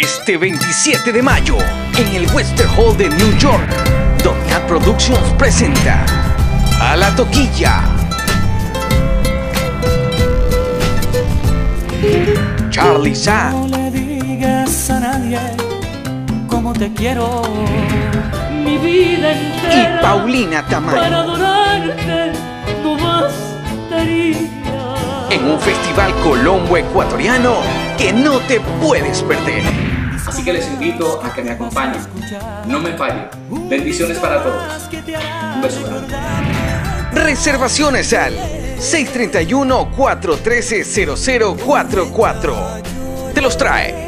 Este 27 de mayo, en el Webster Hall de New York, Domiab Productions presenta a La Toquilla, Charlie Zaa. No le digas a nadie cómo te quiero, mi vida entera, y Paulina Tamayo. Para adorarte, no más te haría. En un festival colombo-ecuatoriano que no te puedes perder. Así que les invito a que me acompañen. No me fallen. Bendiciones para todos. Un beso grande. Reservaciones al 631-413-0044. Te los trae